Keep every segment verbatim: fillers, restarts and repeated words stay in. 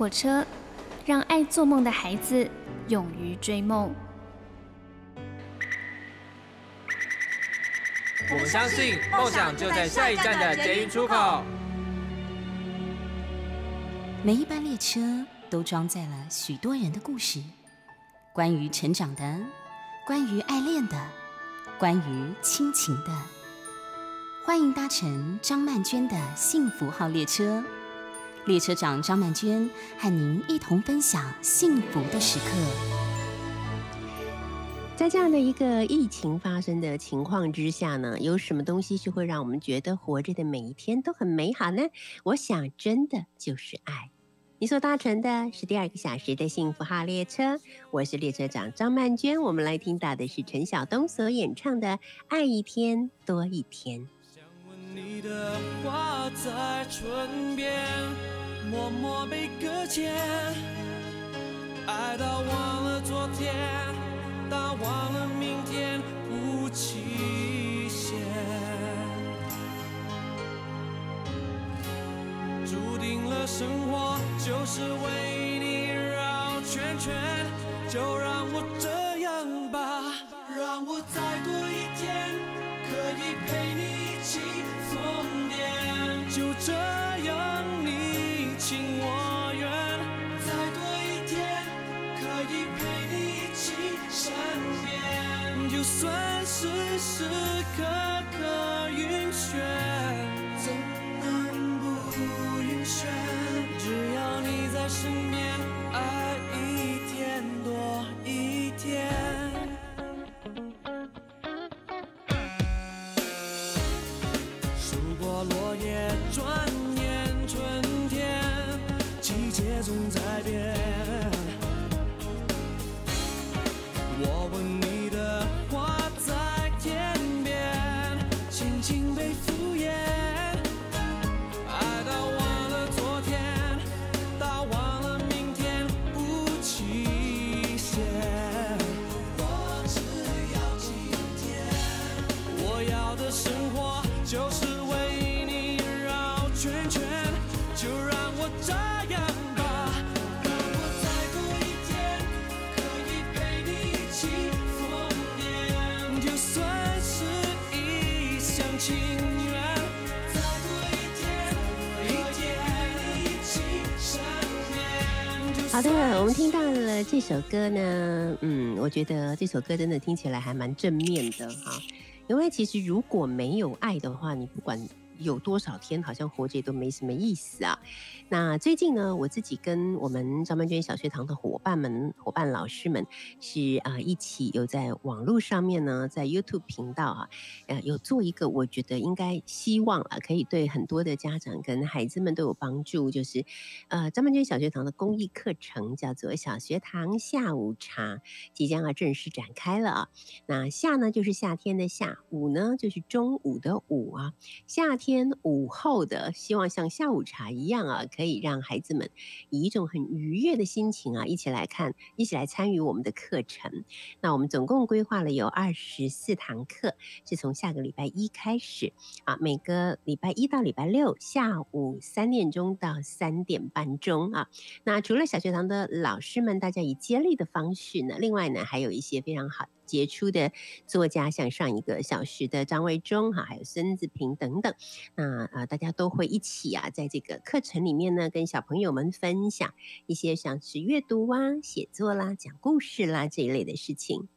火车，让爱做梦的孩子勇于追梦。我们相信梦想就在下一站的捷运出口。每一班列车都装载了许多人的故事，关于成长的，关于爱恋的，关于亲情的。欢迎搭乘张曼娟的幸福号列车。列车长张曼娟和您一同分享幸福的时刻。在这样的一个疫情发生的情况之下呢，有什么东西是会让我们觉得活着的每一天都很美好呢？我想真的就是爱。你所搭乘的是第二个小时的幸福号列车，我是列车长张曼娟。我们来听到的是陈晓东所演唱的《爱一天多一天》。你的话在唇边默默被搁浅，爱到忘了昨天，到忘了明天无期限，注定了生活就是为你绕圈圈，就让我这样吧，让我再多一天可以陪你一起疯癫，就这样你情我愿，再多一天可以陪你一起身边，就算时时刻刻晕眩，怎能不晕眩？只要你在身边，爱一天多一天。落叶转眼春天，季节总在变，我问你的话在天边，轻轻被敷衍，爱到忘了昨天，到忘了明天无期限，我只要今天，我要的生活就是好的，我们听到了这首歌呢，嗯，我觉得这首歌真的听起来还蛮正面的哈，因为其实如果没有爱的话，你不管有多少天，好像活着也都没什么意思啊。那最近呢，我自己跟我们张曼娟小学堂的伙伴们、伙伴老师们是啊、呃、一起有在网络上面呢，在 YouTube 频道啊，呃有做一个，我觉得应该希望啊，可以对很多的家长跟孩子们都有帮助，就是呃张曼娟小学堂的公益课程叫做小学堂下午茶，即将要正式展开了啊。那夏呢就是夏天的夏，午呢就是中午的午啊，夏天。午后的希望像下午茶一样啊，可以让孩子们以一种很愉悦的心情啊，一起来看，一起来参与我们的课程。那我们总共规划了有二十四堂课，是从下个礼拜一开始啊，每个礼拜一到礼拜六下午三点钟到三点半钟啊。那除了小学堂的老师们，大家以接力的方式呢，另外呢，还有一些非常好的。杰出的作家，像上一个小时的张卫忠哈，还有孙子平等等，那啊、呃、大家都会一起啊，在这个课程里面呢，跟小朋友们分享一些像是阅读啊、写作啦、讲故事啦这一类的事情。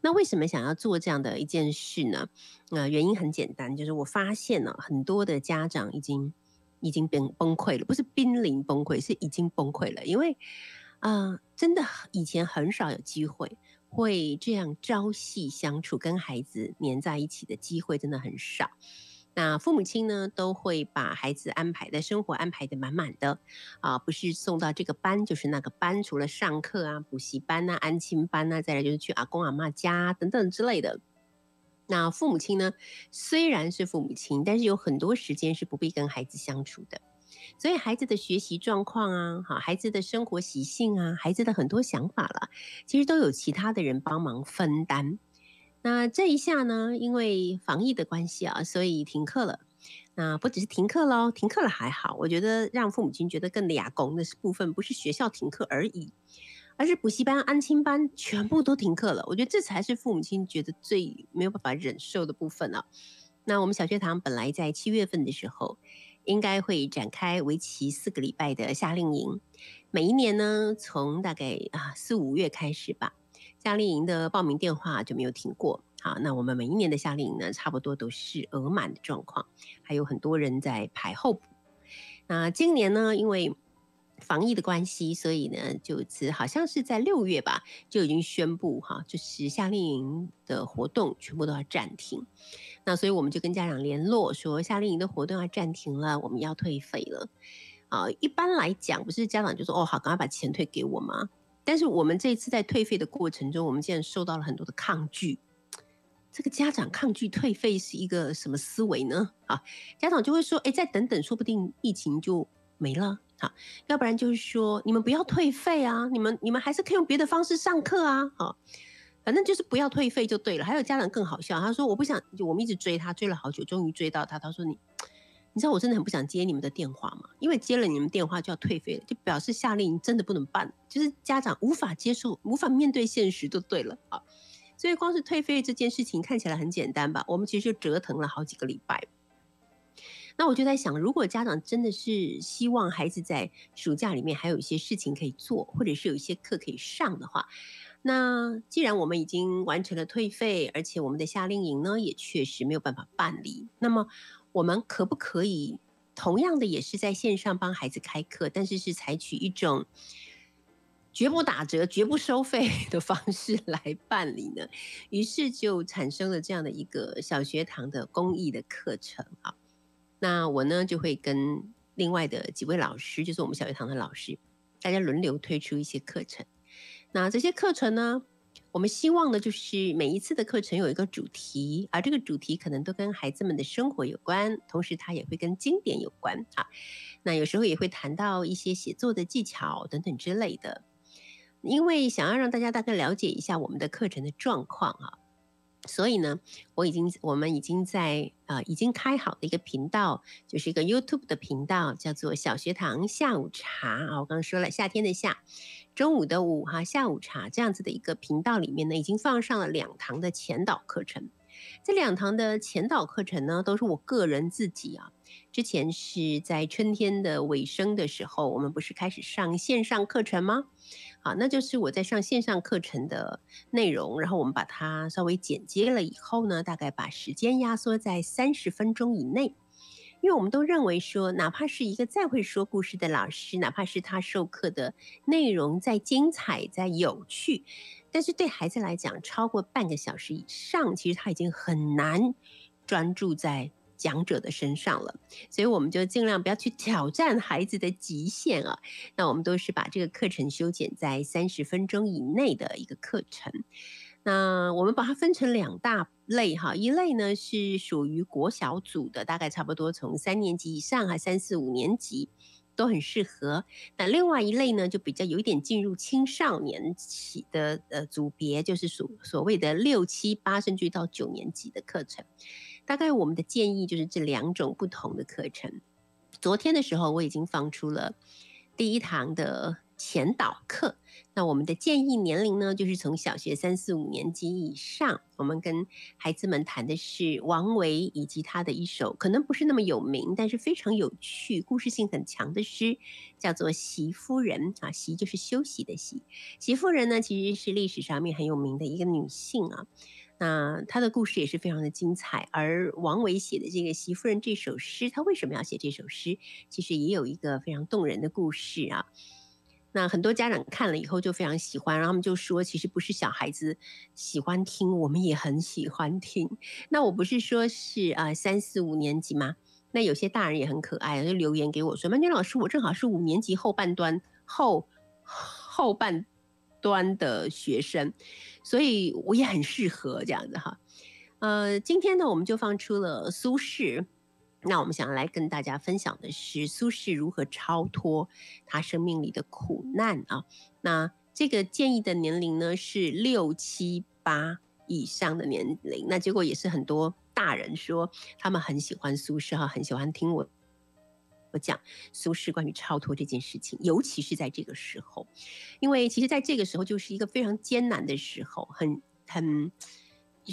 那为什么想要做这样的一件事呢？呃，原因很简单，就是我发现呢、啊，很多的家长已经已经崩崩溃了，不是濒临崩溃，是已经崩溃了，因为啊、呃，真的以前很少有机会。会这样朝夕相处，跟孩子黏在一起的机会真的很少。那父母亲呢，都会把孩子安排的生活安排的满满的，啊，不是送到这个班就是那个班，除了上课啊、补习班啊、安亲班啊，再来就是去阿公阿嬷家等等之类的。那父母亲呢，虽然是父母亲，但是有很多时间是不必跟孩子相处的。所以孩子的学习状况啊，孩子的生活习性啊，孩子的很多想法了，其实都有其他的人帮忙分担。那这一下呢，因为防疫的关系啊，所以停课了。那不只是停课咯，停课了还好，我觉得让父母亲觉得更俩公的部分不是学校停课而已，而是补习班、安亲班全部都停课了。我觉得这才是父母亲觉得最没有办法忍受的部分啊。那我们小学堂本来在七月份的时候应该会展开为期四个礼拜的夏令营，每一年呢，从大概啊四五月开始吧，夏令营的报名电话就没有停过。好，那我们每一年的夏令营呢，差不多都是额满的状况，还有很多人在排候补。那今年呢，因为防疫的关系，所以呢，就是好像是在六月吧，就已经宣布哈，就是夏令营的活动全部都要暂停。那所以我们就跟家长联络说，夏令营的活动要暂停了，我们要退费了。啊，一般来讲，不是家长就说哦好，赶快把钱退给我吗？但是我们这一次在退费的过程中，我们竟然受到了很多的抗拒。这个家长抗拒退费是一个什么思维呢？啊，家长就会说，哎，再等等，说不定疫情就没了。好，要不然就是说你们不要退费啊，你们你们还是可以用别的方式上课啊，好，反正就是不要退费就对了。还有家长更好笑，他说我不想，我们一直追他，追了好久，终于追到他，他说你，你知道我真的很不想接你们的电话吗？因为接了你们电话就要退费了，就表示夏令营真的不能办，就是家长无法接受，无法面对现实就对了啊。所以光是退费这件事情看起来很简单吧，我们其实就折腾了好几个礼拜。那我就在想，如果家长真的是希望孩子在暑假里面还有一些事情可以做，或者是有一些课可以上的话，那既然我们已经完成了退费，而且我们的夏令营呢也确实没有办法办理，那么我们可不可以同样的也是在线上帮孩子开课，但是是采取一种绝不打折、绝不收费的方式来办理呢？于是就产生了这样的一个小学堂的公益的课程啊。那我呢就会跟另外的几位老师，就是我们小学堂的老师，大家轮流推出一些课程。那这些课程呢，我们希望呢就是每一次的课程有一个主题，而这个主题可能都跟孩子们的生活有关，同时它也会跟经典有关啊。那有时候也会谈到一些写作的技巧等等之类的，因为想要让大家大概了解一下我们的课程的状况啊。所以呢，我已经我们已经在呃已经开好的一个频道，就是一个 YouTube 的频道，叫做小学堂下午茶啊。我刚刚说了，夏天的夏，中午的午哈，下午茶这样子的一个频道里面呢，已经放上了两堂的前导课程。这两堂的前导课程呢，都是我个人自己啊。之前是在春天的尾声的时候，我们不是开始上线上课程吗？好，那就是我在上线上课程的内容，然后我们把它稍微剪接了以后呢，大概把时间压缩在三十分钟以内。因为我们都认为说，哪怕是一个再会说故事的老师，哪怕是他授课的内容再精彩、再有趣，但是对孩子来讲，超过半个小时以上，其实他已经很难专注在讲者的身上了，所以我们就尽量不要去挑战孩子的极限啊。那我们都是把这个课程修剪在三十分钟以内的一个课程。那我们把它分成两大类哈，一类呢是属于国小组的，大概差不多从三年级以上还三四五年级都很适合。那另外一类呢，就比较有一点进入青少年起的呃组别，就是所所谓的六七八甚至到九年级的课程。大概我们的建议就是这两种不同的课程。昨天的时候我已经放出了第一堂的前导课，那我们的建议年龄呢，就是从小学三四五年级以上。我们跟孩子们谈的是王维以及他的一首可能不是那么有名，但是非常有趣、故事性很强的诗，叫做《席夫人》啊。席就是休息的席，席夫人呢其实是历史上面很有名的一个女性啊。那她的故事也是非常的精彩，而王维写的这个《席夫人》这首诗，他为什么要写这首诗，其实也有一个非常动人的故事啊。那很多家长看了以后就非常喜欢，然后他们就说，其实不是小孩子喜欢听，我们也很喜欢听。那我不是说是啊三四五年级吗？那有些大人也很可爱，就留言给我说，曼娟老师，我正好是五年级后半端后后半端的学生，所以我也很适合这样子哈。呃，今天呢，我们就放出了苏轼。那我们想要来跟大家分享的是苏轼如何超脱他生命里的苦难啊。那这个建议的年龄呢是六七八以上的年龄，那结果也是很多大人说他们很喜欢苏轼哈，很喜欢听我我讲苏轼关于超脱这件事情，尤其是在这个时候，因为其实在这个时候就是一个非常艰难的时候，很很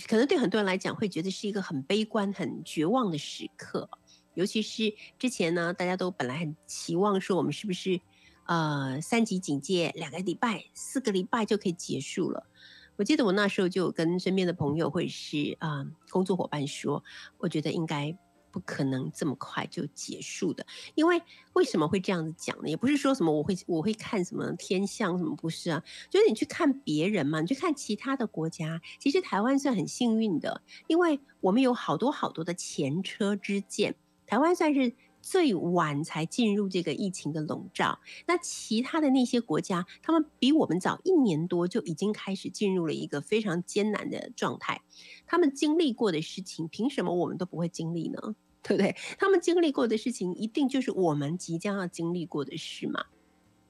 可能对很多人来讲会觉得是一个很悲观、很绝望的时刻，尤其是之前呢，大家都本来很期望说我们是不是呃三级警戒两个礼拜、四个礼拜就可以结束了。我记得我那时候就跟身边的朋友或者是啊、呃、工作伙伴说，我觉得应该不可能这么快就结束的。因为为什么会这样子讲呢？也不是说什么我会我会看什么天象什么，不是啊，就是你去看别人嘛，你去看其他的国家。其实台湾算很幸运的，因为我们有好多好多的前车之鉴，台湾算是最晚才进入这个疫情的笼罩，那其他的那些国家，他们比我们早一年多就已经开始进入了一个非常艰难的状态。他们经历过的事情，凭什么我们都不会经历呢？对不对？他们经历过的事情，一定就是我们即将要经历过的事嘛。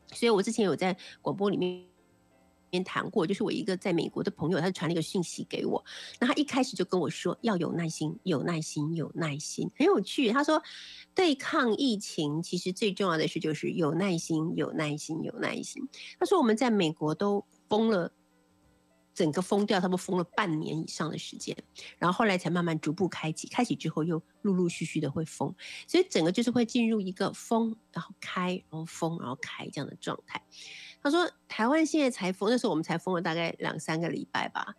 所以我之前有在广播里面谈过，就是我一个在美国的朋友，他传了一个讯息给我，那他一开始就跟我说要有耐心，有耐心，有耐心，很有趣。他说，对抗疫情其实最重要的事就是有耐心，有耐心，有耐心。他说我们在美国都封了，整个封掉，他们封了半年以上的时间，然后后来才慢慢逐步开启，开启之后又陆陆续续的会封，所以整个就是会进入一个封，然后开，然后封，然后开这样的状态。他说台湾现在才封，那时候我们才封了大概两三个礼拜吧。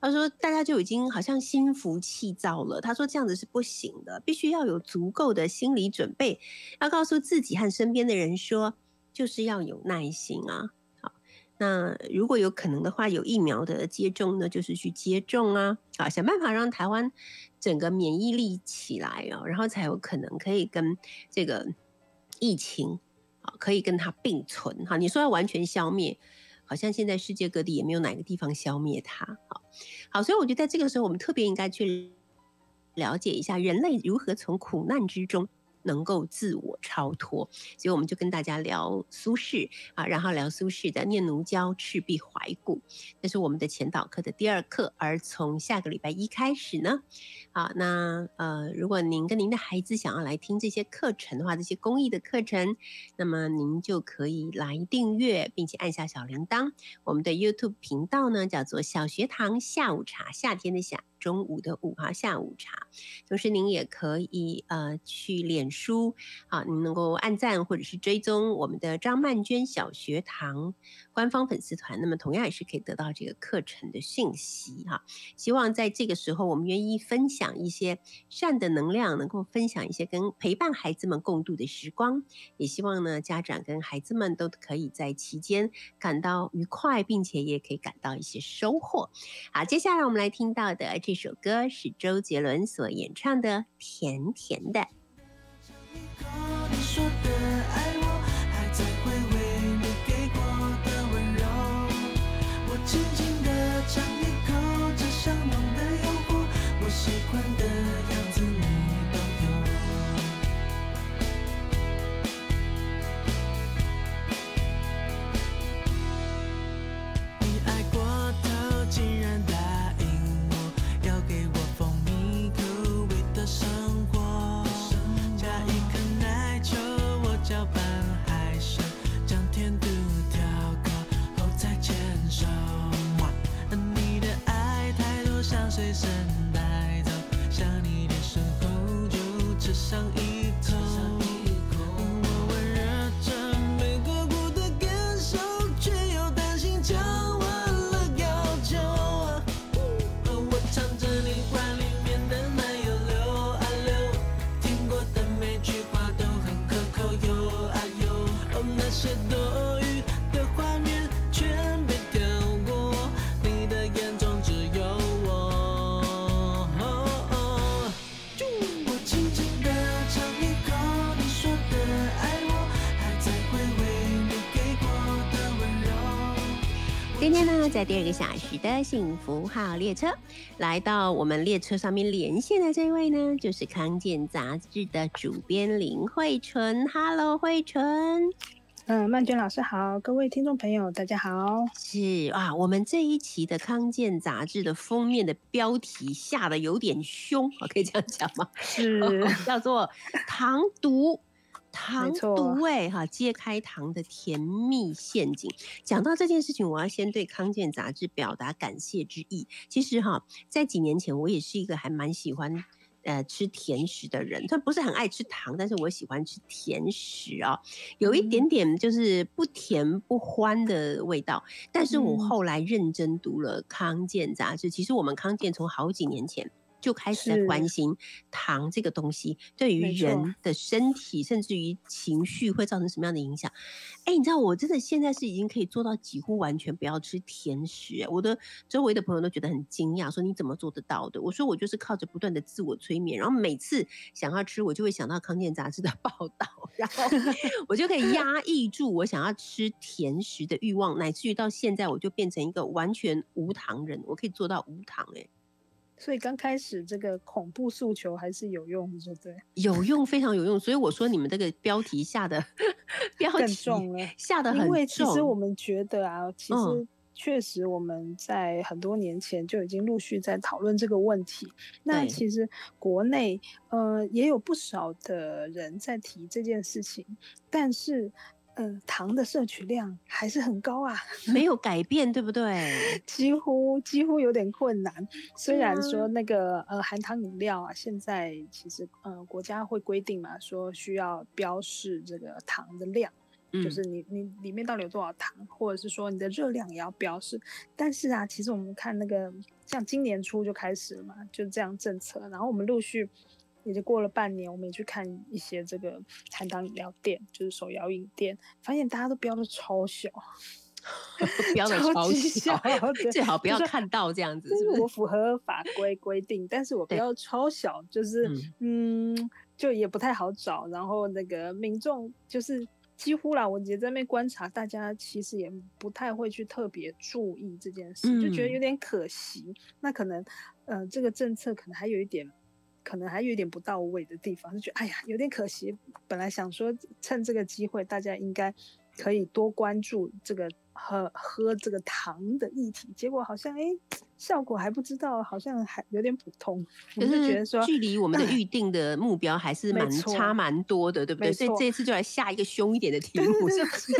他说大家就已经好像心浮气躁了，他说这样子是不行的，必须要有足够的心理准备，要告诉自己和身边的人说，就是要有耐心啊。那如果有可能的话，有疫苗的接种呢，就是去接种啊，啊，想办法让台湾整个免疫力起来哦，然后才有可能可以跟这个疫情啊，可以跟它并存哈。你说要完全消灭，好像现在世界各地也没有哪个地方消灭它。好，好，所以我觉得在这个时候，我们特别应该去了解一下人类如何从苦难之中能够自我超脱，所以我们就跟大家聊苏轼啊，然后聊苏轼的《念奴娇·赤壁怀古》，这是我们的前导课的第二课。而从下个礼拜一开始呢，啊，那呃，如果您跟您的孩子想要来听这些课程的话，这些公益的课程，那么您就可以来订阅，并且按下小铃铛。我们的 YouTube 频道呢，叫做小学堂下午茶，夏天的夏，中午的午，哈，下午茶。同时您也可以呃去脸书啊，您能够按赞或者是追踪我们的张曼娟小学堂官方粉丝团，那么同样也是可以得到这个课程的讯息哈、啊。希望在这个时候我们愿意分享一些善的能量，能够分享一些跟陪伴孩子们共度的时光，也希望呢家长跟孩子们都可以在期间感到愉快，并且也可以感到一些收获。好，接下来我们来听到的这首歌是周杰伦所演唱的《甜甜的》。随身带走，想你的时候就吃上一口，我温热着每个苦的感受，却又担心讲完了要走啊。我唱着你碗里面的奶油流啊流，听过的每句话都很可口哟啊哟，哦那些多余的画面全被跳过，你的眼中只有。今天呢，在第二个小时的幸福号列车，来到我们列车上面连线的这位呢，就是康健杂志的主编林慧纯。Hello， 慧纯。嗯，曼娟老师好，各位听众朋友大家好。是啊，我们这一期的康健杂志的封面的标题下的有点凶，可以这样讲吗？是、哦、叫做糖毒糖毒哎、欸、哈，揭开糖的甜蜜陷阱。讲到这件事情，我要先对康健杂志表达感谢之意。其实哈，在几年前我也是一个还蛮喜欢呃吃甜食的人，他不是很爱吃糖，但是我喜欢吃甜食啊、哦，有一点点就是不甜不欢的味道。但是我后来认真读了康健杂志，其实我们康健从好几年前就开始在关心糖这个东西对于人的身体甚至于情绪会造成什么样的影响。哎，你知道我真的现在是已经可以做到几乎完全不要吃甜食，我的周围的朋友都觉得很惊讶，说你怎么做得到的？我说我就是靠着不断的自我催眠，然后每次想要吃我就会想到康健杂志的报道，然后我就可以压抑住我想要吃甜食的欲望，乃至于到现在我就变成一个完全无糖人，我可以做到无糖。哎、欸所以刚开始这个恐怖诉求还是有用，对不对？有用，非常有用。所以我说你们这个标题下的标题下的很重，因为其实我们觉得啊，其实确实我们在很多年前就已经陆续在讨论这个问题。嗯、那其实国内呃也有不少的人在提这件事情，但是。嗯，糖的摄取量还是很高啊，没有改变，对不对？几乎几乎有点困难。虽然说那个、嗯、呃含糖饮料啊，现在其实呃国家会规定嘛，说需要标示这个糖的量，嗯、就是你你里面到底有多少糖，或者是说你的热量也要标示。但是啊，其实我们看那个像今年初就开始了嘛，就这样政策，然后我们陆续。也就过了半年，我们也去看一些这个含糖饮料店，就是手摇饮店，发现大家都标的超小，标的超小，超小最好不要看到这样子。是不是我符合法规规定，但是我标超小，就是嗯，就也不太好找。然后那个民众就是几乎啦，我也在那边观察，大家其实也不太会去特别注意这件事，嗯、就觉得有点可惜。那可能呃，这个政策可能还有一点。可能还有点不到位的地方，就觉得哎呀有点可惜。本来想说趁这个机会，大家应该可以多关注这个喝喝这个糖的议题，结果好像哎、欸、效果还不知道，好像还有点普通。我就觉得说距离我们的预定的目标还是蛮差蛮多的，对不对？所以这一次就来下一个凶一点的题目，是不是？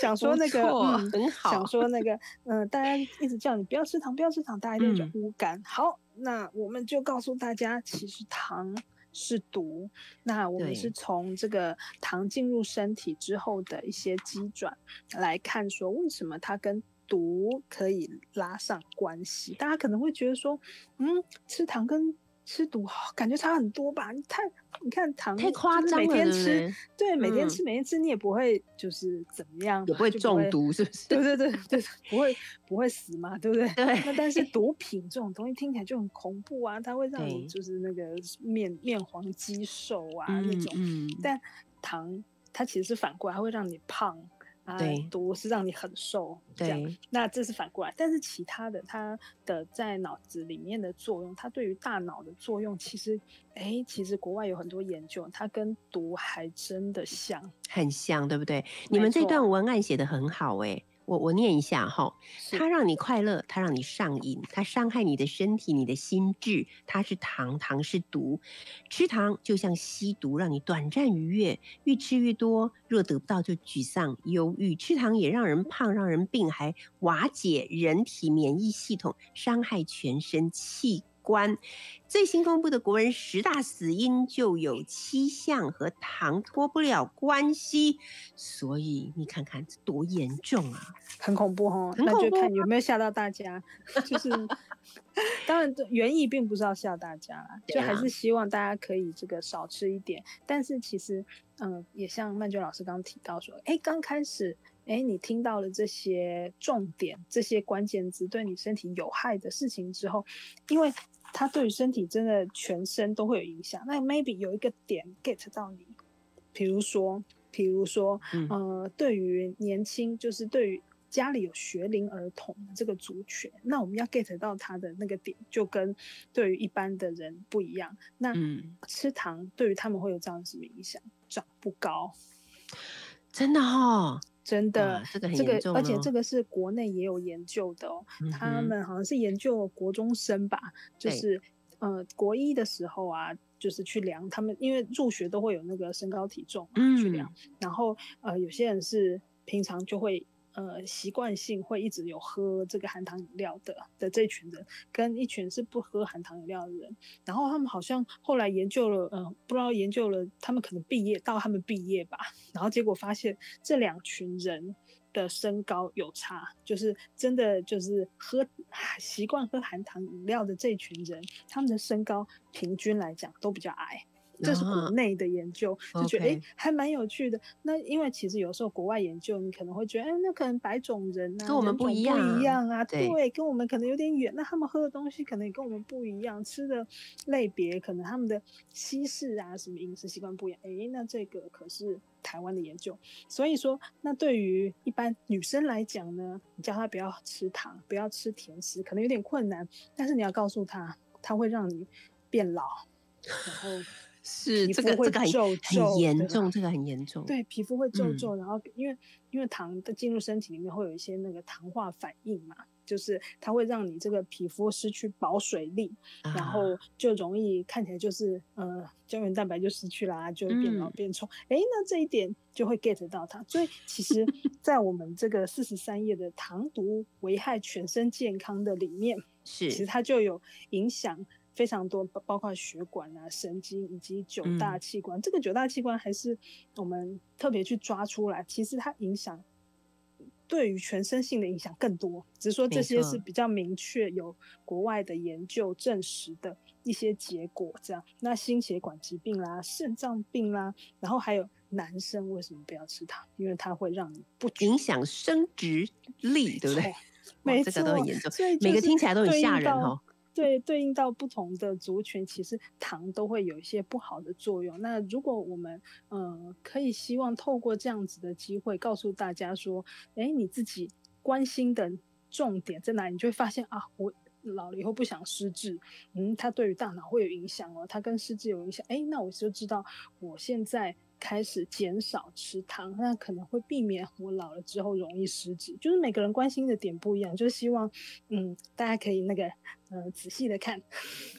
想说那个、嗯、很好，想说那个嗯、呃，大家一直叫你不要吃糖，不要吃糖，大家一定就无感。嗯、好，那我们就告诉大家，其实糖是毒。那我们是从这个糖进入身体之后的一些机转来看，说为什么它跟毒可以拉上关系？大家可能会觉得说，嗯，吃糖跟吃毒感觉差很多吧？你看，你看糖太夸张了，每天吃，对，对，每天吃，每天吃，你也不会就是怎么样，也不会中毒，是不是？对对对对，不会不会死嘛，对不对？对。那但是毒品这种东西听起来就很恐怖啊，它会让你就是那个面面黄肌瘦啊那种。嗯嗯、但糖它其实是反过来，它会让你胖。啊，毒是让你很瘦，这样，那这是反过来。但是其他的，它的在脑子里面的作用，它对于大脑的作用，其实，哎，其实国外有很多研究，它跟毒还真的像，很像，对不对？你们这段文案写得很好、欸，哎。我我念一下哈，它让你快乐，它让你上瘾，它伤害你的身体、你的心智，它是糖，糖是毒。吃糖就像吸毒，让你短暂愉悦，越吃越多，若得不到就沮丧、忧郁。吃糖也让人胖，让人病，还瓦解人体免疫系统，伤害全身器官。最新公布的国人十大死因就有七项和糖脱不了关系，所以你看看这多严重啊，很恐怖哦，很恐怖啊，那就看有没有吓到大家。就是当然原意并不是要吓大家啦，就还是希望大家可以这个少吃一点。但是其实，嗯，也像曼娟老师刚刚提到说，哎，刚开始。哎，你听到了这些重点、这些关键字对你身体有害的事情之后，因为它对于身体真的全身都会有影响。那 maybe 有一个点 get 到你，比如说，比如说，嗯、呃，对于年轻，就是对于家里有学龄儿童这个族群，那我们要 get 到他的那个点，就跟对于一般的人不一样。那、嗯、吃糖对于他们会有这样什么影响？长不高。真的哦，真的，这个很严重、哦这个、而且这个是国内也有研究的哦，嗯、他们好像是研究国中生吧，就是呃国一的时候啊，就是去量他们，因为入学都会有那个身高体重、啊嗯、去量，然后呃有些人是平常就会。呃，习惯性会一直有喝这个含糖饮料的的这群人，跟一群是不喝含糖饮料的人，然后他们好像后来研究了，呃，不知道研究了，他们可能毕业到他们毕业吧，然后结果发现这两群人的身高有差，就是真的就是喝习惯喝含糖饮料的这群人，他们的身高平均来讲都比较矮。这是国内的研究，就觉得哎、okay. 欸，还蛮有趣的。那因为其实有时候国外研究，你可能会觉得，哎、欸，那可能白种人啊，跟我们不一样，不一样啊，对，对，跟我们可能有点远。那他们喝的东西可能也跟我们不一样，吃的类别可能他们的西式啊，什么饮食习惯不一样。哎、欸，那这个可是台湾的研究，所以说，那对于一般女生来讲呢，你叫她不要吃糖，不要吃甜食，可能有点困难，但是你要告诉她，她会让你变老，然后。是这个这个很很严重，这个很严重。对，皮肤会皱皱，然后因为因为糖的进入身体里面会有一些那个糖化反应嘛，就是它会让你这个皮肤失去保水力，啊、然后就容易看起来就是呃胶原蛋白就失去啦，就变老变丑。哎、嗯，那这一点就会 get 到它。所以其实，在我们这个四十三页的糖毒危害全身健康的里面，是其实它就有影响。非常多，包括血管啊、神经以及九大器官、嗯。这个九大器官还是我们特别去抓出来，其实它影响对于全身性的影响更多。只是说这些是比较明确有国外的研究证实的一些结果，这样。那心血管疾病啦、肾脏病啦，然后还有男生为什么不要吃糖？因为它会让你不影响生殖力，对不对？每这个都很严重，每个听起来都很吓人哦。对，对应到不同的族群，其实糖都会有一些不好的作用。那如果我们呃可以希望透过这样子的机会，告诉大家说，哎，你自己关心的重点在哪里？你就会发现啊，我老了以后不想失智，嗯，它对于大脑会有影响哦，它跟失智有影响。哎，那我就知道我现在。开始减少吃糖，那可能会避免我老了之后容易失智。就是每个人关心的点不一样，就是希望，嗯，大家可以那个，呃，仔细的看。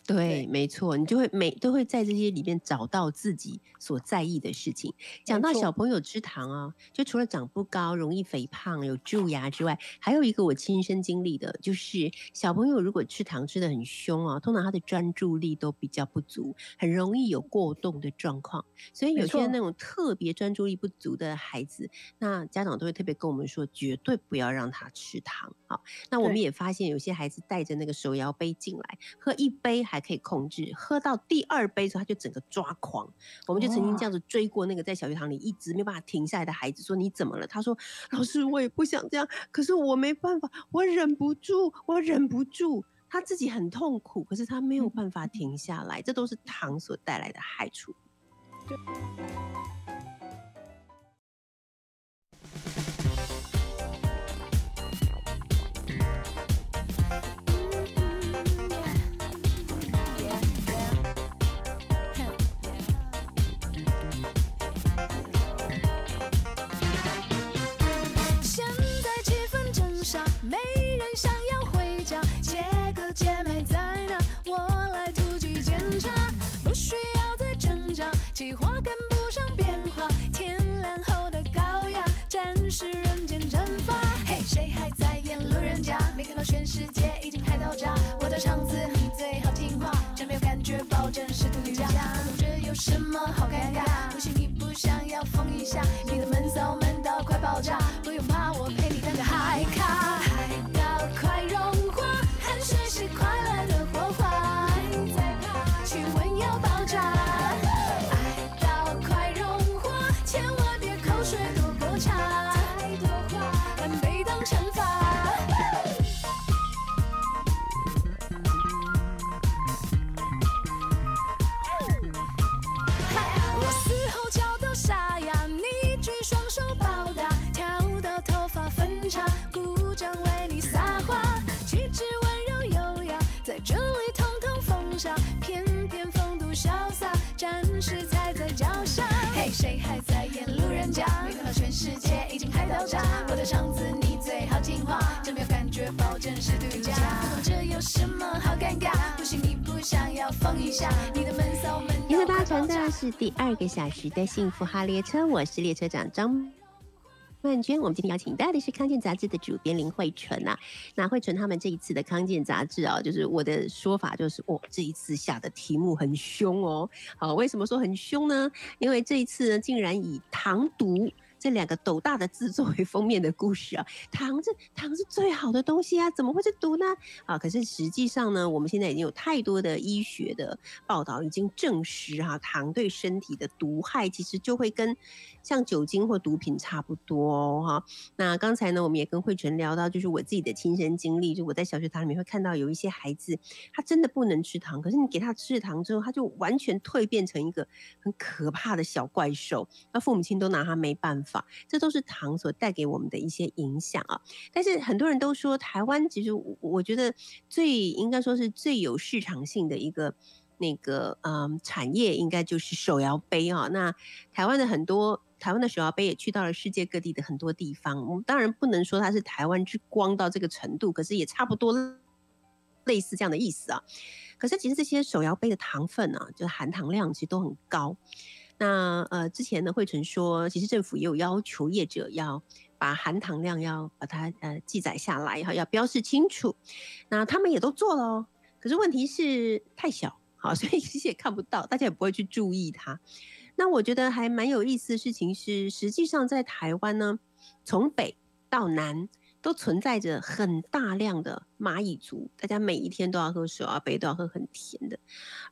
对，对没错，你就会每都会在这些里面找到自己所在意的事情。讲到小朋友吃糖啊、哦，就除了长不高、容易肥胖、有蛀牙之外，还有一个我亲身经历的，就是小朋友如果吃糖吃得很凶啊、哦，通常他的专注力都比较不足，很容易有过动的状况。所以有些那种。特别专注力不足的孩子，那家长都会特别跟我们说，绝对不要让他吃糖啊。那我们也发现有些孩子带着那个手摇杯进来，喝一杯还可以控制，喝到第二杯之后他就整个抓狂。我们就曾经这样子追过那个在小学堂里一直没办法停下来的孩子，说你怎么了？他说老师我也不想这样，可是我没办法，我忍不住，我忍不住。他自己很痛苦，可是他没有办法停下来，这都是糖所带来的害处。现在气氛正爽，没人想要回家，姐哥姐妹在哪？我来突击检查，不需要再挣扎。计划跟不上变化，天亮后的高雅暂时人间蒸发。嘿，谁还在演路人甲？没看到全世界已经嗨到炸。我的场子你最好听话，真没有感觉，保证是度假。这有什么好尴尬？不信你不想要疯一下，你的闷骚闷到快爆炸，不用怕，我陪你当个嗨咖，嗨到快融化，汗水是快乐的火花，气温要爆炸。偏偏风度潇洒，暂时踩在脚下。嘿，谁还在演路人甲？没看到全世聊斋，我的肠子你最好进化，这没有感觉保证是独家。这有什么好尴尬？不信你不想要放一下你的闷骚闷。您的搭乘的是第二个小时的幸福号列车，我是列车长张曼娟。我们今天邀请到的是康健杂志的主编林慧纯啊，那慧纯他们这一次的康健杂志啊，就是我的说法就是，哦，这一次下的题目很凶哦。好，为什么说很凶呢？因为这一次呢，竟然以糖毒这两个斗大的字作为封面的故事啊，糖是糖是最好的东西啊，怎么会是毒呢？啊，可是实际上呢，我们现在已经有太多的医学的报道已经证实哈、啊，糖对身体的毒害其实就会跟像酒精或毒品差不多哈、哦啊。那刚才呢，我们也跟慧纯聊到，就是我自己的亲身经历，就我在小学堂里面会看到有一些孩子，他真的不能吃糖，可是你给他吃糖之后，他就完全蜕变成一个很可怕的小怪兽，那父母亲都拿他没办法。这都是糖所带给我们的一些影响啊！但是很多人都说，台湾其实我觉得最应该说是最有市场性的一个那个嗯产业，应该就是手摇杯啊。那台湾的很多台湾的手摇杯也去到了世界各地的很多地方。我们当然不能说它是台湾之光到这个程度，可是也差不多类似这样的意思啊。可是其实这些手摇杯的糖分啊，就含糖量其实都很高。那呃，之前呢，慧纯说，其实政府也有要求业者要把含糖量要把它呃记载下来，要标示清楚。那他们也都做了哦，可是问题是太小，好，所以其实也看不到，大家也不会去注意它。那我觉得还蛮有意思的事情是，实际上在台湾呢，从北到南都存在着很大量的蚂蚁族，大家每一天都要喝手摇杯，都要喝很甜的。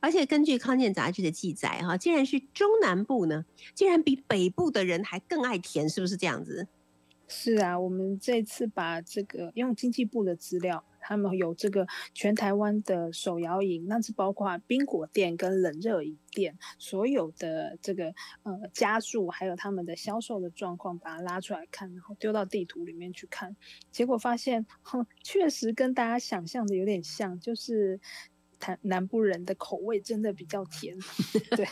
而且根据康健杂志的记载，哈，竟然是中南部呢，竟然比北部的人还更爱甜，是不是这样子？是啊，我们这次把这个用经济部的资料，他们有这个全台湾的手摇饮，那是包括冰果店跟冷热饮店，所有的这个呃家数，还有他们的销售的状况，把它拉出来看，然后丢到地图里面去看，结果发现，哼，确实跟大家想象的有点像，就是南部人的口味真的比较甜。对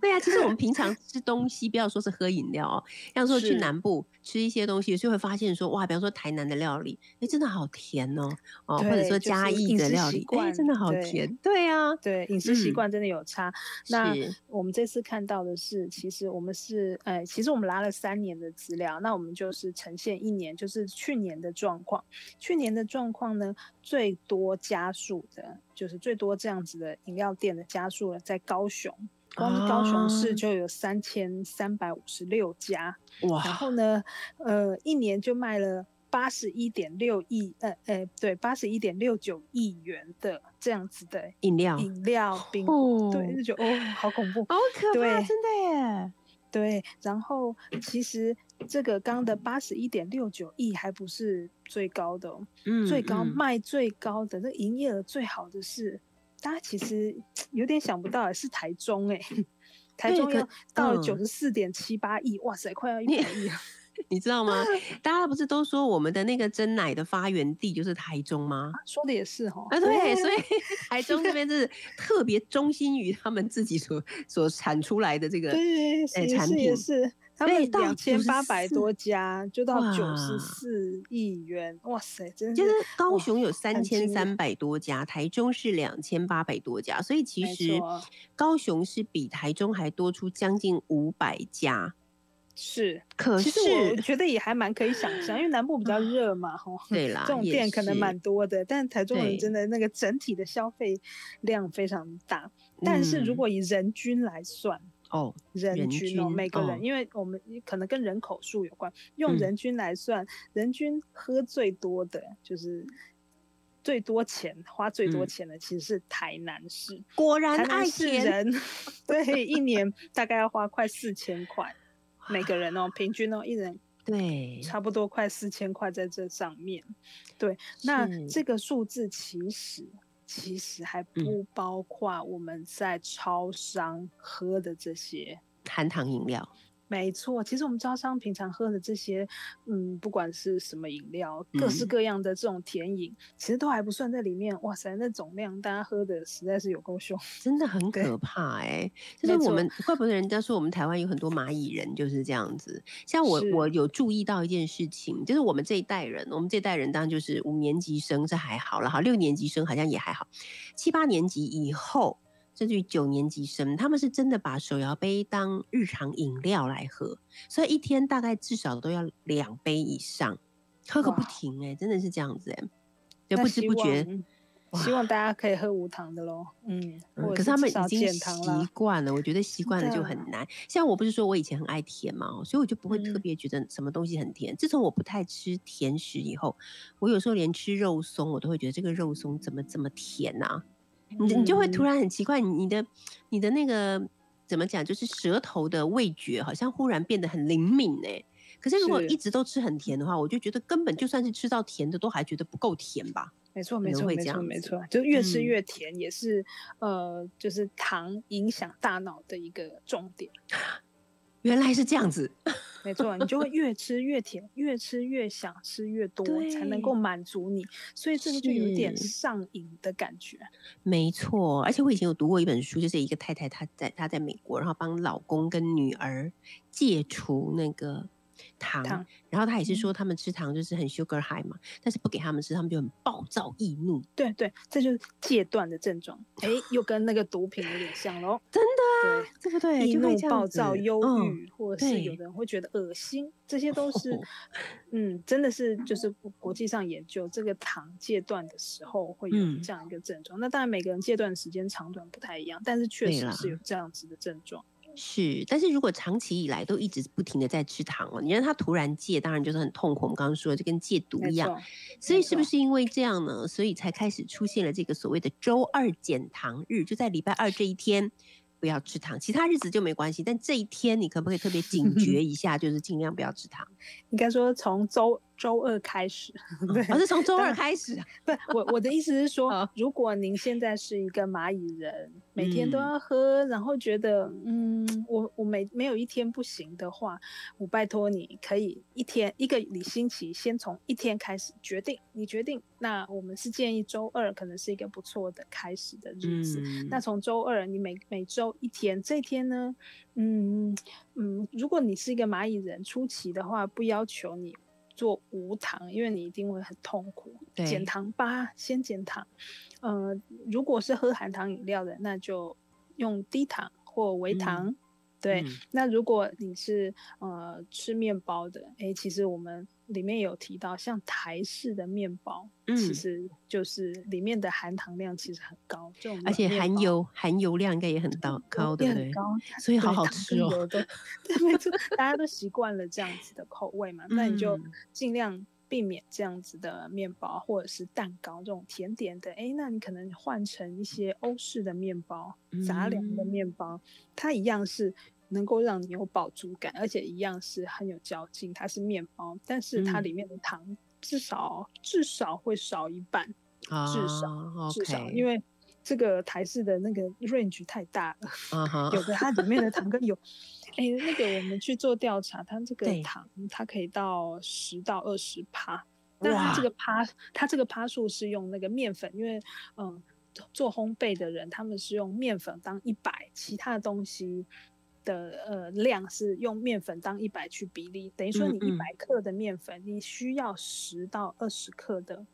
对啊，其实我们平常吃东西，不要说是喝饮料哦，要说去南部吃一些东西，就会发现说，哇，比方说台南的料理，哎，真的好甜哦，哦，或者说嘉义的料理，哎、就是，真的好甜。对，对啊，对，饮食习惯真的有差。嗯、那我们这次看到的是，其实我们是，呃，其实我们拿了三年的资料，那我们就是呈现一年，就是去年的状况。去年的状况呢，最多家数的。就是最多这样子的饮料店的家数了，在高雄，光是高雄市就有三千三百五十六家，哇！然后呢，呃，一年就卖了八十一点六亿，呃，呃，对，八十一点六九亿元的这样子的饮料，饮料冰，哦、对，就觉得哦，好恐怖，好可怕，真的耶。对，然后其实这个刚的八十一点六九亿还不是最高的、哦，嗯，最高卖最高的，那营业额最好的是，大家其实有点想不到，是台中哎、欸，台中要到九十四点七八亿，哇塞，快要一百亿了。你知道吗？大家不是都说我们的那个珍奶的发源地就是台中吗？啊、说的也是哦。啊，对，所以台中这边是特别忠心于他们自己所所产出来的这个对、欸、产品，也是他们两千八百多家就到九十四亿元，哇塞，真是！就是高雄有三千三百多家，台中是两千八百多家，所以其实高雄是比台中还多出将近五百家。是，可是其实我觉得也还蛮可以想象，因为南部比较热嘛，吼、嗯，对啦，这种店可能蛮多的，但台中人真的那个整体的消费量非常大。但是如果以人均来算，哦、嗯，人均哦，均每个人、哦，因为我们可能跟人口数有关，用人均来算，嗯、人均喝最多的就是。最多钱花最多钱的其实是台南市，嗯、果然爱甜人，对，一年大概要花快四千块，每个人哦，平均哦，一人对，差不多快四千块在这上面，对，那这个数字其实其实还不包括我们在超商喝的这些含糖饮料。没错，其实我们招商平常喝的这些，嗯，不管是什么饮料，各式各样的这种甜饮，嗯、其实都还不算在里面。哇塞，那总量大家喝的实在是有够凶，真的很可怕哎、欸。就是我们怪不得人家说我们台湾有很多蚂蚁人就是这样子。像我，我有注意到一件事情，就是我们这一代人，我们这一代人当然就是五年级生是还好了，好六年级生好像也还好，七八年级以后。甚至于九年级生，他们是真的把手摇杯当日常饮料来喝，所以一天大概至少都要两杯以上，喝个不停哎、欸，真的是这样子哎、欸，就不知不觉希，希望大家可以喝无糖的喽，嗯，可是他们已经习惯了，我觉得习惯了就很难。像我不是说我以前很爱甜嘛，所以我就不会特别觉得什么东西很甜。嗯、自从我不太吃甜食以后，我有时候连吃肉松，我都会觉得这个肉松怎么这么甜啊？你你就会突然很奇怪，你的你的那个怎么讲，就是舌头的味觉好像忽然变得很灵敏哎、欸。可是如果一直都吃很甜的话，我就觉得根本就算是吃到甜的，都还觉得不够甜吧。没错，没错，没错，没错，就越吃越甜，也是、嗯、呃，就是糖影响大脑的一个重点。原来是这样子。没错，你就会越吃越甜，越吃越想吃越多，才能够满足你，所以这个就有点上瘾的感觉。没错，而且我以前有读过一本书，就是一个太太，她在她在美国，然后帮老公跟女儿戒除那个糖，糖然后她也是说他们吃糖就是很 sugar high 嘛，但是不给他们吃，他们就很暴躁易怒。对对，这就是戒断的症状。哎，又跟那个毒品有点像咯。真的。对，对不对？易怒、暴躁、忧郁，嗯、或者是有人会觉得恶心，这些都是，哦、嗯，真的是就是国际上研究这个糖戒断的时候会有这样一个症状。嗯、那当然每个人戒断的时间长短不太一样，但是确实是有这样子的症状。是，但是如果长期以来都一直不停的在吃糖哦，你让他突然戒，当然就是很痛苦。我们刚刚说的就跟戒毒一样，所以是不是因为这样呢？所以才开始出现了这个所谓的周二减糖日，就在礼拜二这一天。不要吃糖，其他日子就没关系，但这一天你可不可以特别警觉一下，就是尽量不要吃糖。应该说从周周二开始，我、哦、是从周二开始。不，我我的意思是说，如果您现在是一个蚂蚁人，每天都要喝，然后觉得嗯，我我每没有一天不行的话，我拜托你可以一天一个礼星期，先从一天开始决定，你决定。那我们是建议周二可能是一个不错的开始的日子。嗯、那从周二，你每每周一天，这一天呢，嗯嗯，如果你是一个蚂蚁人初期的话，不要求你。做无糖，因为你一定会很痛苦。减糖吧，先减糖。呃，如果是喝含糖饮料的，那就用低糖或微糖。嗯、对，嗯、那如果你是呃吃面包的，哎，其实我们里面有提到，像台式的面包，嗯、其实就是里面的含糖量其实很高，而且含油含油量应该也很高，高对不对？所以好好吃哦。对，没错，大家都习惯了这样子的口味嘛，那你就尽量避免这样子的面包或者是蛋糕这种甜点的。哎，那你可能换成一些欧式的面包、杂粮的面包，它一样是。能够让你有饱足感，而且一样是很有嚼劲。它是面包，但是它里面的糖至少、嗯、至少会少一半，啊、至少至少，因为这个台式的那个 range 太大了，啊、有的它里面的糖跟有，哎、欸，那个我们去做调查，它这个糖它可以到十到二十趴，但它这个趴它这个趴数是用那个面粉，因为嗯做烘焙的人他们是用面粉当一百，其他的东西。的呃量是用面粉当一百去比例，等于说你一百克的面粉，嗯嗯你需要十到二十克的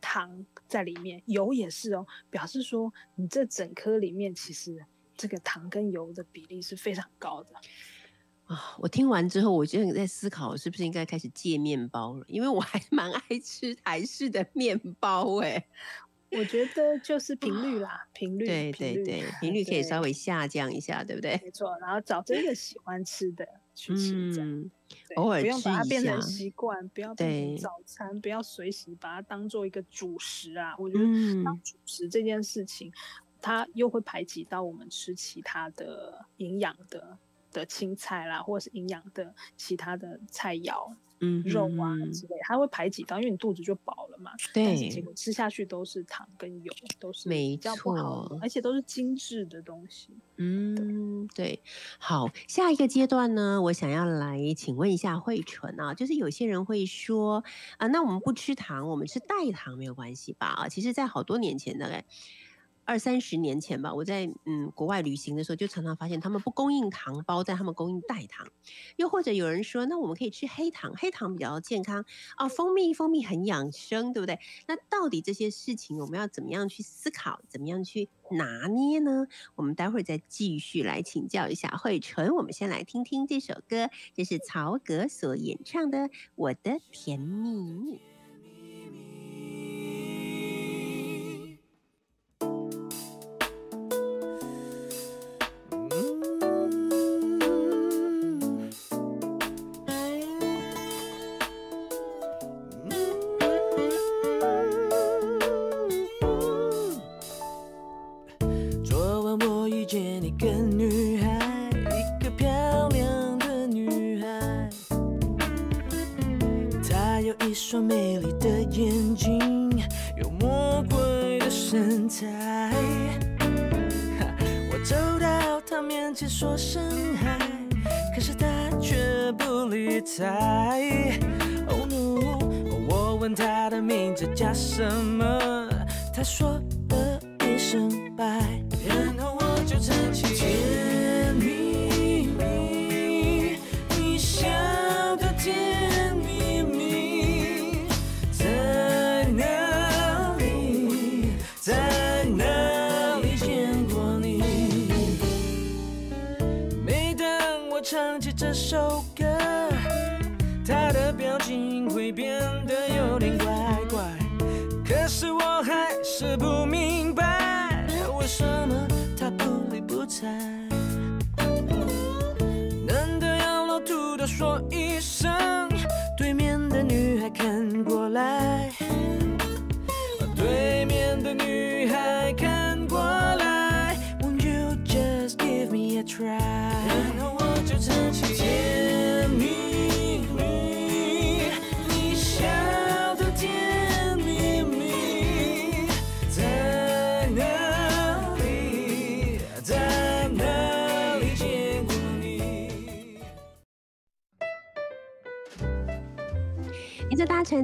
糖在里面，油也是哦，表示说你这整颗里面其实这个糖跟油的比例是非常高的。啊、我听完之后，我就在思考，是不是应该开始戒面包了？因为我还蛮爱吃台式的面包哎、欸。我觉得就是频率啦，频率对对对，频率可以稍微下降一下，对不对？没错，然后找真的喜欢吃的去吃，这样偶尔不用把它变成习惯，不要变成早餐，不要随时把它当做一个主食啊。我觉得当主食这件事情，它又会排挤到我们吃其他的营养的。的青菜啦，或者是营养的其他的菜肴、嗯、肉啊之类，它会排挤到，因为你肚子就饱了嘛。对，但是结果吃下去都是糖跟油，都是比较不好的，而且都是精致的东西。嗯， 对, 对。好，下一个阶段呢，我想要来请问一下惠淳啊，就是有些人会说啊、呃，那我们不吃糖，我们吃代糖没有关系吧？啊，其实，在好多年前的嘞。二三十年前吧，我在嗯国外旅行的时候，就常常发现他们不供应糖包，但他们供应代糖。又或者有人说，那我们可以吃黑糖，黑糖比较健康啊，蜂蜜蜂蜜很养生，对不对？那到底这些事情我们要怎么样去思考，怎么样去拿捏呢？我们待会儿再继续来请教一下惠淳。我们先来听听这首歌，这是曹格所演唱的《我的甜蜜蜜》。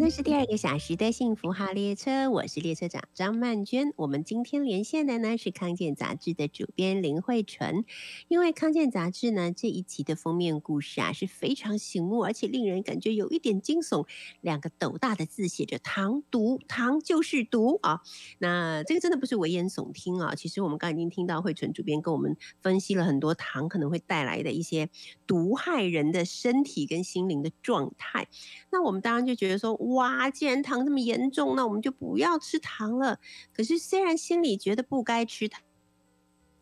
这是第二个小时的幸福号列车，我是列车长张曼娟。我们今天连线的呢是康健杂志的主编林惠淳，因为康健杂志呢这一期的封面故事啊是非常醒目，而且令人感觉有一点惊悚，两个斗大的字写着糖毒，糖就是毒啊。那这个真的不是危言耸听啊，其实我们刚才已经听到惠淳主编跟我们分析了很多糖可能会带来的一些毒害人的身体跟心灵的状态。那我们当然就觉得说，哇，既然糖这么严重，那我们就不要吃糖了。可是虽然心里觉得不该吃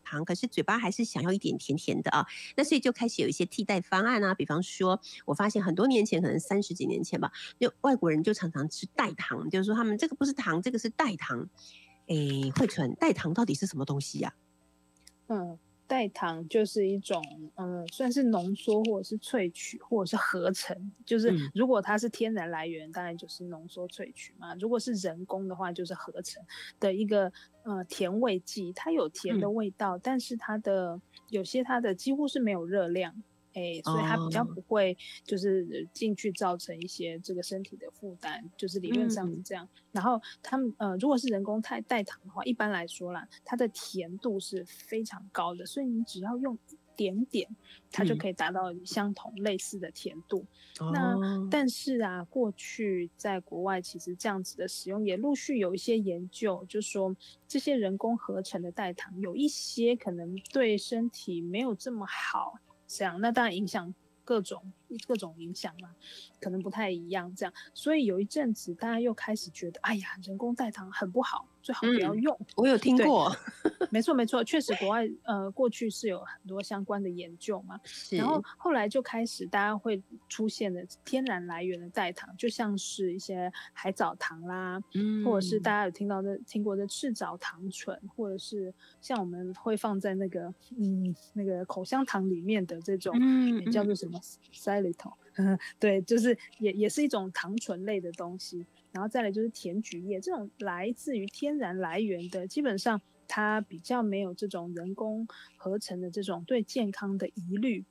糖，可是嘴巴还是想要一点甜甜的啊，那所以就开始有一些替代方案啊，比方说，我发现很多年前，可能三十几年前吧，就外国人就常常吃代糖，就是说他们这个不是糖，这个是代糖。哎，惠淳，代糖到底是什么东西呀、啊？嗯，代糖就是一种呃，算是浓缩或者是萃取或者是合成，就是如果它是天然来源，当然就是浓缩萃取嘛；如果是人工的话，就是合成的一个呃甜味剂，它有甜的味道，嗯、但是它的有些它的几乎是没有热量，哎、欸，所以它比较不会就是进去造成一些这个身体的负担，就是理论上是这样。嗯、然后他们呃，如果是人工代糖的话，一般来说啦，它的甜度是非常高的，所以你只要用一点点，它就可以达到相同类似的甜度。嗯、那但是啊，过去在国外其实这样子的使用也陆续有一些研究，就说这些人工合成的代糖有一些可能对身体没有这么好。这样，那当然影响各种各种影响嘛，可能不太一样这样。所以有一阵子大家又开始觉得，哎呀，人工代糖很不好，最好不要用。嗯、我有听过，没错没错，确实国外呃过去是有很多相关的研究嘛。然后后来就开始大家会出现的天然来源的代糖，就像是一些海藻糖啦，嗯、或者是大家有听到的听过的赤藻糖醇，或者是像我们会放在那个嗯那个口香糖里面的这种，嗯、也叫做什么 xylitol。对，就是也也是一种糖醇类的东西，然后再来就是甜菊叶，这种来自于天然来源的，基本上它比较没有这种人工合成的这种对健康的疑虑，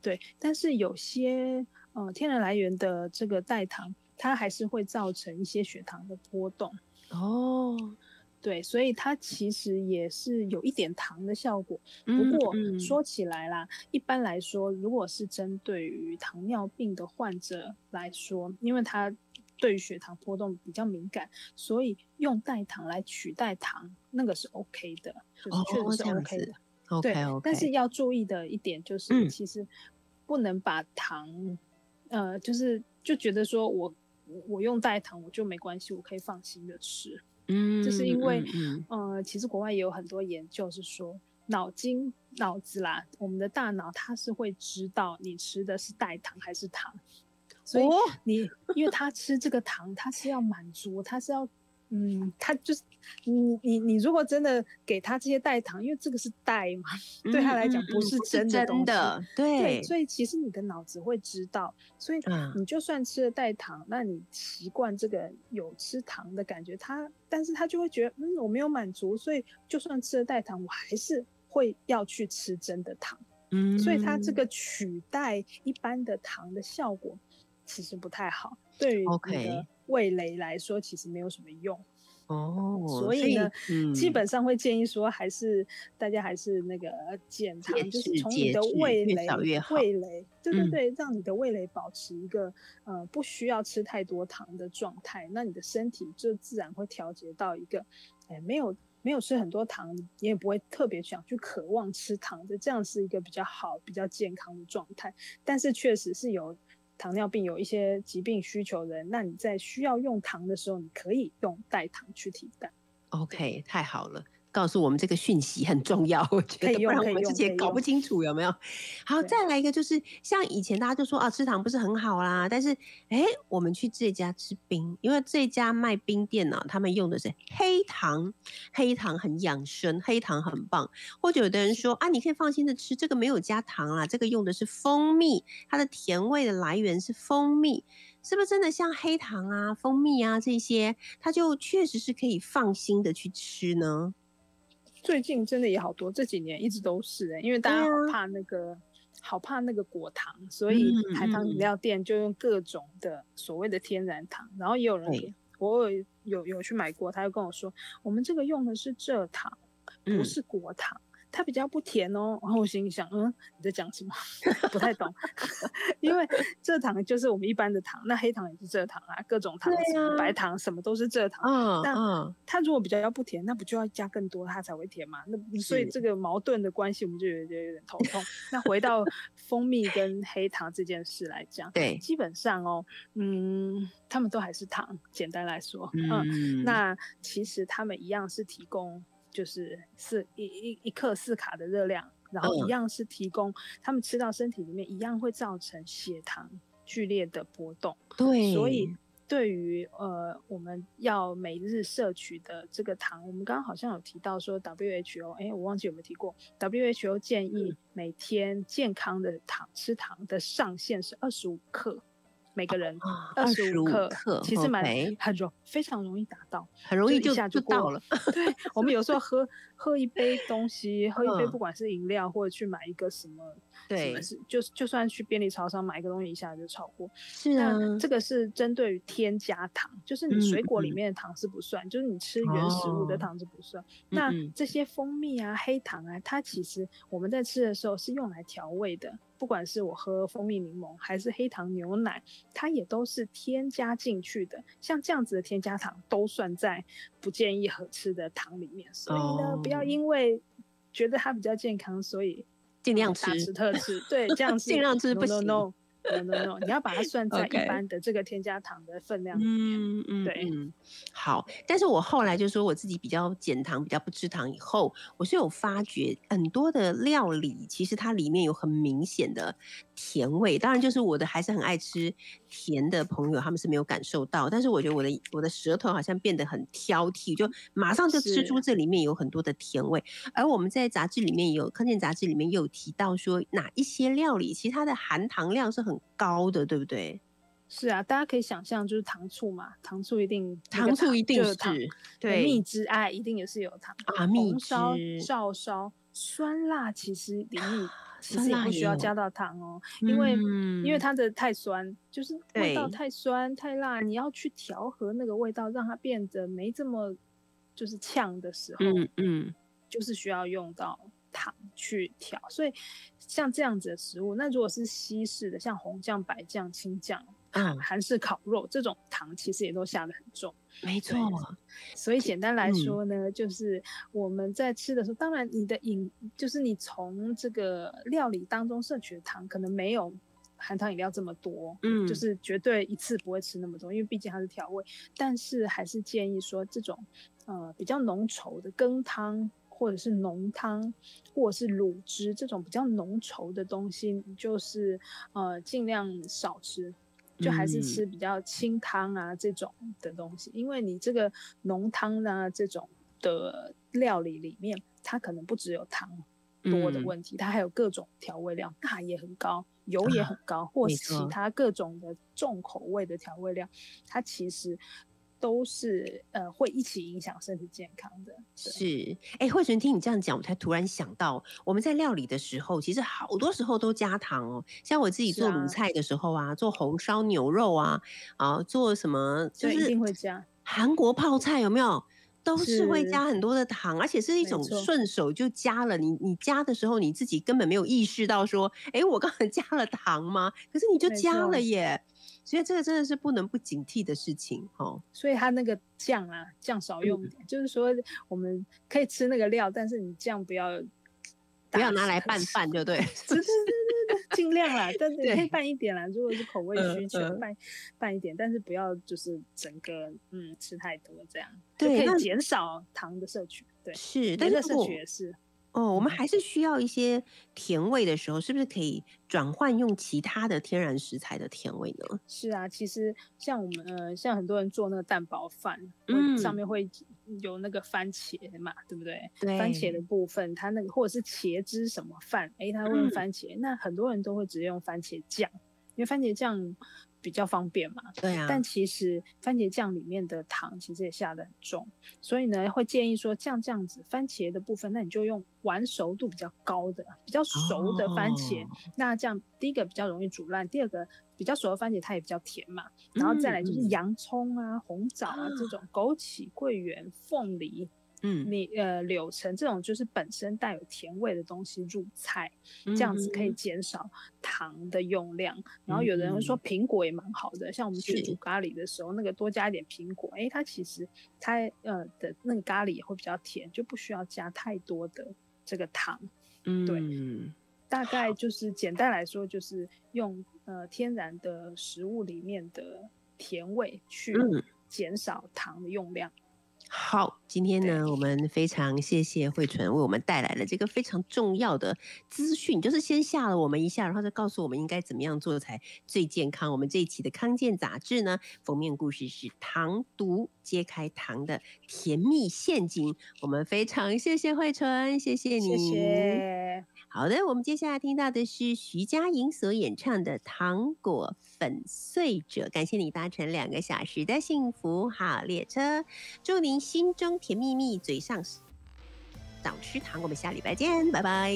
对。但是有些呃天然来源的这个代糖，它还是会造成一些血糖的波动哦。对，所以它其实也是有一点糖的效果。不过说起来啦，嗯嗯、一般来说，如果是针对于糖尿病的患者来说，因为它对于血糖波动比较敏感，所以用代糖来取代糖，那个是 OK 的，就是确实是 OK 的。哦、对， okay, okay 但是要注意的一点就是，嗯、其实不能把糖，呃，就是就觉得说我我用代糖我就没关系，我可以放心的吃。嗯，这是因为，嗯嗯、呃，其实国外也有很多研究是说，脑筋、脑子啦，我们的大脑它是会知道你吃的是代糖还是糖，所以你、哦、因为它吃这个糖，它是要满足，它是要，嗯，它就是你你你如果真的给它这些代糖，因为这个是代嘛，嗯、对它来讲不是真的东西，嗯、真的 对, 对，所以其实你的脑子会知道，所以你就算吃了代糖，嗯、那你习惯这个有吃糖的感觉，它。但是他就会觉得，嗯，我没有满足，所以就算吃了代糖，我还是会要去吃真的糖。嗯，所以他这个取代一般的糖的效果其实不太好，对于你的味蕾来说，其实没有什么用。哦，所以呢，嗯、基本上会建议说，还是大家还是那个减糖，就是从你的味蕾越少越好，味蕾，对对对，嗯、让你的味蕾保持一个呃不需要吃太多糖的状态，那你的身体就自然会调节到一个，哎，没有没有吃很多糖，你也不会特别想去渴望吃糖的，这样是一个比较好、比较健康的状态。但是确实是有糖尿病有一些疾病需求人，那你在需要用糖的时候，你可以用代糖去替代。 OK， 太好了，告诉我们这个讯息很重要，我觉得不然我们之前搞不清楚有没有。好，再来一个就是像以前大家就说啊，吃糖不是很好啦，但是哎，我们去这家吃冰，因为这家卖冰店啊，他们用的是黑糖，黑糖很养生，黑糖很棒。或者有的人说啊，你可以放心的吃，这个没有加糖啦，这个用的是蜂蜜，它的甜味的来源是蜂蜜。是不是真的像黑糖啊、蜂蜜啊这些，它就确实是可以放心的去吃呢？最近真的也好多，这几年一直都是、欸，因为大家好怕那个，啊、好怕那个果糖，所以台糖饮料店就用各种的所谓的天然糖。然后也有人，我有有有去买过，他就跟我说，我们这个用的是蔗糖，不是果糖，嗯、它比较不甜哦。然后我心里想，嗯，你在讲什么？不太懂，因为蔗糖就是我们一般的糖，那黑糖也是蔗糖啊，各种糖，啊、白糖什么都是蔗糖。嗯，那、嗯、它如果比较不甜，那不就要加更多它才会甜嘛？那所以这个矛盾的关系，我们就觉得有点头痛。那回到蜂蜜跟黑糖这件事来讲，对，基本上哦，嗯，他们都还是糖，简单来说，嗯，嗯那其实他们一样是提供。就是四一一一克四卡的热量，然后一样是提供、嗯、他们吃到身体里面一样会造成血糖剧烈的波动。对，所以对于呃我们要每日摄取的这个糖，我们刚刚好像有提到说 W H O， 哎，我忘记有没有提过 W H O 建议每天健康的糖吃糖的上限是二十五克。每个人二十五克，其实蛮很容非常容易达到，很容易就一下就到了。对，我们有时候喝喝一杯东西，喝一杯不管是饮料或者去买一个什么，对，就就算去便利超商买一个东西，一下就超过。是啊，这个是针对于添加糖，就是你水果里面的糖是不算，就是你吃原食物的糖是不算。那这些蜂蜜啊、黑糖啊，它其实我们在吃的时候是用来调味的。不管是我喝蜂蜜柠檬还是黑糖牛奶，它也都是添加进去的，像这样子的添加糖都算在不建议合吃的糖里面，所以呢，哦、不要因为觉得它比较健康，所以尽量吃大吃特吃，对，这样尽量吃不行。No, no, no, no no no， 你要把它算在一般的这个添加糖的分量里面。嗯嗯，对嗯，好。但是我后来就说我自己比较减糖，比较不吃糖以后，我是有发觉很多的料理其实它里面有很明显的甜味。当然，就是我的还是很爱吃甜的朋友，他们是没有感受到。但是我觉得我的我的舌头好像变得很挑剔，就马上就吃出这里面有很多的甜味。而我们在杂志里面有康健杂志里面也有提到说哪一些料理其实它的含糖量是很高的，对不对？是啊，大家可以想象就是糖醋嘛，糖醋一定糖醋一定是对，蜜汁爱一定也是有糖啊，蜜汁照烧酸辣其实里面其实也不需要加到糖哦，因为、嗯、因为它的太酸，就是味道太酸太辣，你要去调和那个味道，让它变得没这么就是呛的时候，嗯嗯，就是需要用到糖去调。所以像这样子的食物，那如果是西式的，像红酱、白酱、青酱、嗯、韩式烤肉这种糖，其实也都下得很重。没错，所以简单来说呢、嗯、就是我们在吃的时候，当然你的饮就是你从这个料理当中摄取的糖可能没有含糖饮料这么多，嗯，就是绝对一次不会吃那么多，因为毕竟它是调味。但是还是建议说这种呃比较浓稠的羹汤或者是浓汤或者是卤汁这种比较浓稠的东西，就是呃尽量少吃，就还是吃比较清汤啊这种的东西，因为你这个浓汤啊这种的料理里面，它可能不只有糖多的问题，嗯、它还有各种调味料，钠也很高，油也很高，啊、或是其他各种的重口味的调味料，它其实都是呃会一起影响身体健康的。是，哎、欸，慧纯听你这样讲，我才突然想到，我们在料理的时候，其实好多时候都加糖哦。像我自己做卤菜的时候啊，啊做红烧牛肉啊，啊，做什么就是一定会加。韩国泡菜有没有？都是会加很多的糖，而且是一种顺手就加了。你你加的时候，你自己根本没有意识到说，哎、欸，我刚才加了糖吗？可是你就加了耶。所以这个真的是不能不警惕的事情、哦、所以它那个酱啊，酱少用一点、嗯，就是说我们可以吃那个料，但是你酱不要不要拿来拌饭，就对。对对对对，尽量啦，但是你可以拌一点啦，如果是口味需求，嗯、拌拌一点，但是不要就是整个嗯吃太多这样，对，就可以减少糖的摄取，对，是，但是摄取也是。哦，我们还是需要一些甜味的时候，是不是可以转换用其他的天然食材的甜味呢？是啊，其实像我们呃，像很多人做那个蛋包饭，嗯，上面会有那个番茄嘛，对不对？对，番茄的部分，它那个或者是茄汁什么饭，哎，它会用番茄、嗯，那很多人都会直接用番茄酱，因为番茄酱比较方便嘛。对啊。但其实番茄酱里面的糖其实也下得很重，所以呢，会建议说像这样子番茄的部分，那你就用完熟度比较高的、比较熟的番茄。哦、那这样第一个比较容易煮烂，第二个比较熟的番茄它也比较甜嘛。然后再来就是洋葱啊、嗯、红枣啊这种，枸杞、桂圆、凤梨。嗯，你呃柳橙这种就是本身带有甜味的东西入菜，这样子可以减少糖的用量。嗯、然后有的人会说苹果也蛮好的，嗯、像我们去煮咖喱的时候，那个多加一点苹果，哎、欸，它其实它呃的那个咖喱也会比较甜，就不需要加太多的这个糖。嗯，对，大概就是简单来说，就是用呃天然的食物里面的甜味去减少糖的用量。嗯，好，今天呢，我们非常谢谢慧纯为我们带来了这个非常重要的资讯，就是先吓了我们一下，然后再告诉我们应该怎么样做才最健康。我们这一期的康健杂志呢，封面故事是糖毒，揭开糖的甜蜜陷阱。我们非常谢谢慧纯，谢谢你。谢谢。好的，我们接下来听到的是徐佳莹所演唱的《糖果粉碎者》，感谢你搭乘两个小时的幸福好列车，祝您心中甜蜜蜜，嘴上少吃糖。我们下礼拜见，拜拜。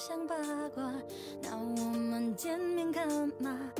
想八卦，那我们见面干嘛？